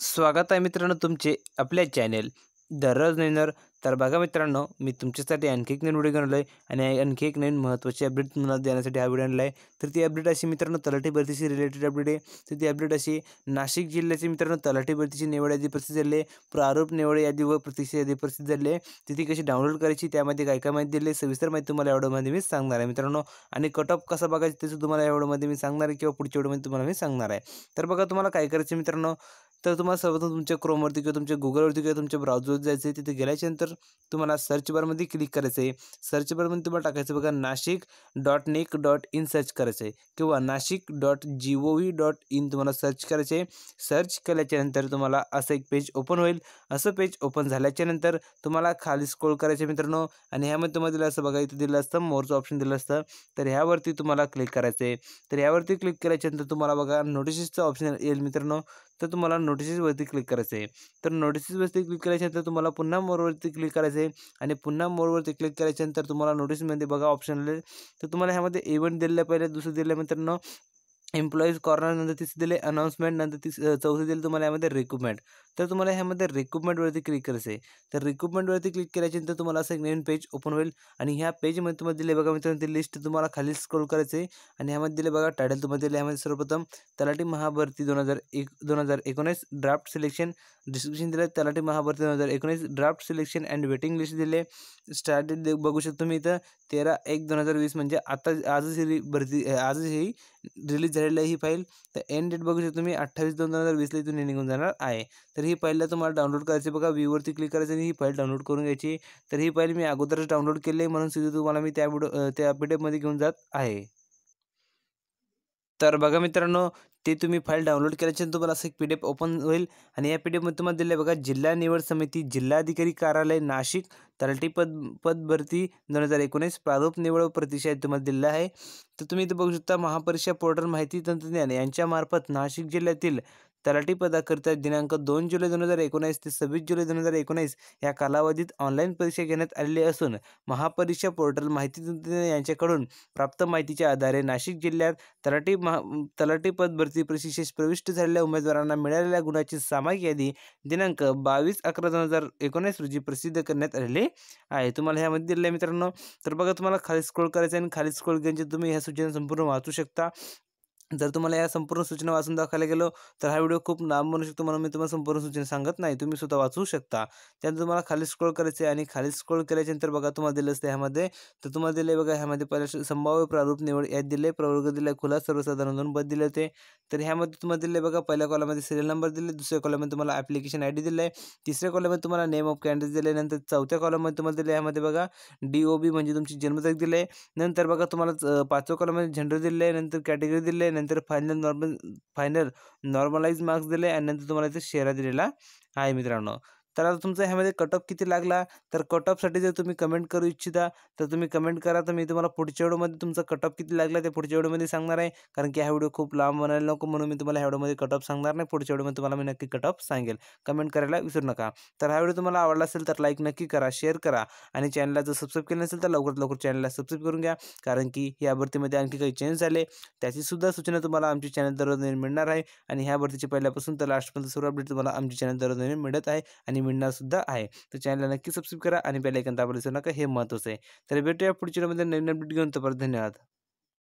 स्वागत आहे मित्रांनो तुमचे आपल्या चॅनल दररोज नवीनर। तर बघा मित्रांनो, मी तुमच्यासाठी आणखी एक नवीन व्हिडिओ घेऊन आलो आहे आणि आणखी एक नवीन महत्त्वाची अपडेट तुम्हाला देण्यासाठी हा व्हिडिओ आणला आहे। तर ती अपडेट अशी मित्रांनो तलाठी भरतीशी रिलेटेड अपडेट आहे। तर ती अपडेट अशी नाशिक जिल्ह्याचे मित्रांनो तलाठी भरतीची निवड यादी प्रसिद्ध झाली आहे। प्रारूप निवड यादी व प्रतीक्षा यादी प्रसिद्ध झाली आहे। तिथे कशी डाउनलोड करायची, त्यामध्ये काय काय माहिती दिली आहे सविस्तर माहिती तुम्हाला या व्हिडिओमध्ये मी सांगणार आहे मित्रांनो। आणि कट ऑफ कसा बघायचा ते तुम्हाला या व्हिडिओमध्ये मी सांगणार आहे किंवा पुढच्या व्हिडिओमध्ये तुम्हाला मी सांगणार आहे। तर बघा तुम्हाला काय करायचं मित्रांनो, तर तुम्हाला सर्वप्रथम तुमच्या क्रोमवरती किंवा तुमच्या गुगलवरती किंवा तुमच्या ब्राउझरवरती जायचं आहे। तिथे गेल्याच्यानंतर तुम्हाला सर्च बारमध्ये क्लिक करायचं आहे। सर्च बारमध्ये तुम्हाला टाकायचं बघा nashik.nic.in सर्च करायचं आहे किंवा nashik.gov.in तुम्हाला सर्च करायचं आहे। सर्च केल्याच्यानंतर तुम्हाला असं एक पेज ओपन होईल। असं पेज ओपन झाल्याच्यानंतर तुम्हाला खाली स्क्रोल करायचं आहे मित्रांनो आणि ह्यामध्ये तुम्हाला दिलं असतं बघा, इथे दिलं असतं मोरचं ऑप्शन दिलं असतं। तर ह्यावरती तुम्हाला क्लिक करायचं आहे। तर ह्यावरती क्लिक केल्याच्यानंतर तुम्हाला बघा नोटिसेसचं ऑप्शन येईल मित्रांनो। तर तुम्हाला नोटिसेसवरती क्लिक करायचं आहे। तर नोटिसेसवरती क्लिक केल्यानंतर तुम्हाला पुन्हा मोरवरती क्लिक करायचं आहे आणि पुन्हा मोरवरती क्लिक केल्यानंतर तुम्हाला नोटिसमध्ये बघा ऑप्शन आले। तर तुम्हाला ह्यामध्ये इव्हेंट दिलेलं पहिले, दुसरं दिलेलं मित्रांनो एम्प्लॉईज कॉर्नर, नंतर तिसरी दिले अनाउन्समेंट, नंतर चौथी दिली तुम्हाला यामध्ये रिक्रूटमेंट। तर तुम्हाला ह्यामध्ये रिक्रूटमेंटवरती क्लिक करायचं आहे। तर रिक्रूटमेंटवरती क्लिक केल्यानंतर तुम्हाला असं एक नवीन पेज ओपन होईल आणि ह्या पेजमध्ये तुम्हाला दिले बघा मित्रांनो ती लिस्ट तुम्हाला खाली स्क्रोल करायचं आहे आणि ह्यामध्ये दिले बघा टायटल तुम्हाला दिले। ह्यामध्ये सर्वप्रथम तलाठी महाभरती 2019 ड्राफ्ट सिलेक्शन डिस्क्रिप्शन दिले, तलाठी महाभरती 2019 draft selection and waiting list दिले। स्टार्ट डेट बघू शकता तुम्ही इथं 13/1/2020 म्हणजे आता आजच ही रिलीज ही फाइल। तर एंड डेट बघू शकता तुम्ही 28/2/2020 ला इथून निघून जाणार आहे। तर ही फाइलला तुम्हाला डाउनलोड करायची बघा, व्ह्यू वरती क्लिक करायचं आणि ही फाइल डाउनलोड करून घ्यायची। तर ही फाइल मी अगोदरच डाउनलोड केली म्हणून सुद्धा तुम्हाला मी त्या पीडीएफमध्ये घेऊन जात आहे। तर बघा मित्रांनो ते तुम्ही फाइल डाउनलोड केल्यानंतर तुम्हाला असं एक पीडीएफ ओपन होईल आणि या पीडीएफमध्ये तुम्हाला दिले बघा जिल्हा निवड समिती, जिल्हाधिकारी कार्यालय नाशिक, तलाठी पदभरती 2019 प्रारूप निवड व प्रतीक्षा यादी तुम्हाला दिलेला आहे। तर तुम्ही इथे बघू शकता महापरीक्षा पोर्टल माहिती तंत्रज्ञान यांच्यामार्फत नाशिक जिल्ह्यातील तलाठी पदाकरिता दिनांक 2 जुलै 2019 ते 26 जुलै 2019 या कालावधीत ऑनलाईन परीक्षा घेण्यात आलेली असून महापरीक्षा पोर्टल माहिती तंत्रज्ञान यांच्याकडून प्राप्त माहितीच्या आधारे नाशिक जिल्ह्यात तलाठी पदभरती परीक्षेस प्रविष्ट झालेल्या उमेदवारांना मिळालेल्या गुणांची सामायिक यादी दिनांक 22/11/2019 रोजी प्रसिद्ध करण्यात आलेली आहे। तुम्हाला ह्यामध्ये दिलेलं आहे मित्रांनो। तर बघा तुम्हाला खाली स्क्रोल करायचं आणि खाली स्क्रोल केल्यानंतर तुम्ही ह्या सूचना संपूर्ण वाचू शकता। जर तुम्हाला या संपूर्ण सूचना वाचून दाखवायला गेलो तर हा व्हिडिओ खूप लांब बनू शकतो म्हणून मी तुम्हाला संपूर्ण सूचना सांगत नाही, तुम्ही स्वतः वाचू शकता। त्यानंतर तुम्हाला खाली स्क्रोल करायचे आणि खाली स्क्रोल केल्यानंतर बघा तुम्हाला दिलं असतं ह्यामध्ये। तर तुम्हाला दिले बघा ह्यामध्ये पहिले संभाव्य प्रारूप निवड यादी दिले, प्रवर्ग दिले, खुला सर्वसाधारण 2 पद दिले होते। तर ह्यामध्ये तुम्हाला दिले बघा पहिल्या कॉलममध्ये सिरियल नंबर दिले, दुसऱ्या कॉलममध्ये तुम्हाला ॲप्लिकेशन आय डी दिलं आहे, तिसऱ्या कॉलममध्ये तुम्हाला नेम ऑफ कॅन्डिडेट दिले, नंतर चौथ्या कॉलममध्ये तुम्हाला दिले ह्यामध्ये बघा DOB म्हणजे तुमची जन्मतारीख दिली आहे, नंतर बघा तुम्हाला पाचव्या कॉलममध्ये झेंडर दिले, नंतर कॅटेगरी दिले, नंतर फायनल नॉर्मलाइज मार्क्स दिले आणि नंतर तुम्हाला इथे शेरा दिलेला आहे मित्रांनो। तर आता तुमचा ह्यामध्ये कट ऑफ किती लागला, तर कट ऑफसाठी जर तुम्ही कमेंट करू इच्छिता तर तुम्ही कमेंट करा। तर मी तुम्हाला पुढच्या व्हिडिओमध्ये तुमचा कट ऑफ किती लागला ते पुढच्या व्हिडिओमध्ये सांगणार आहे, कारण की हा व्हिडिओ खूप लांब बनायला नको म्हणून मी तुम्हाला ह्या व्हिडिओमध्ये कट ऑफ सांगणार नाही। पुढच्या व्हिडिओमध्ये तुम्हाला मी नक्की कट ऑफ सांगेल, कमेंट करायला विसरू नका। तर हा व्हिडिओ तुम्हाला आवडला असेल तर लाईक नक्की करा, शेअर करा आणि चॅनलला जर सबस्क्राईब केलं नसेल तर लवकरात लवकर चॅनलला सबस्क्राईब करून घ्या, कारण की या भरतीमध्ये आणखी काही चेंज झाले त्याची सुद्धा सूचना तुम्हाला आमची चॅनल दररोज मिळणार आहे आणि ह्या भरतीची पहिल्यापासून तर लास्टपर्यंत सर्व अपडेट तुम्हाला आमची चॅनल दररोज मिळत आहे आणि मिळणार सुद्धा आहे। तर चॅनलला नक्की सबस्क्राईब करा आणि बेल आयकॉन दाबायला विसरू नका, हे महत्त्वाचं आहे। तर भेटूया पुढच्या व्हिडिओमध्ये नवीन अपडेट घेऊन, तोपर्यंत धन्यवाद।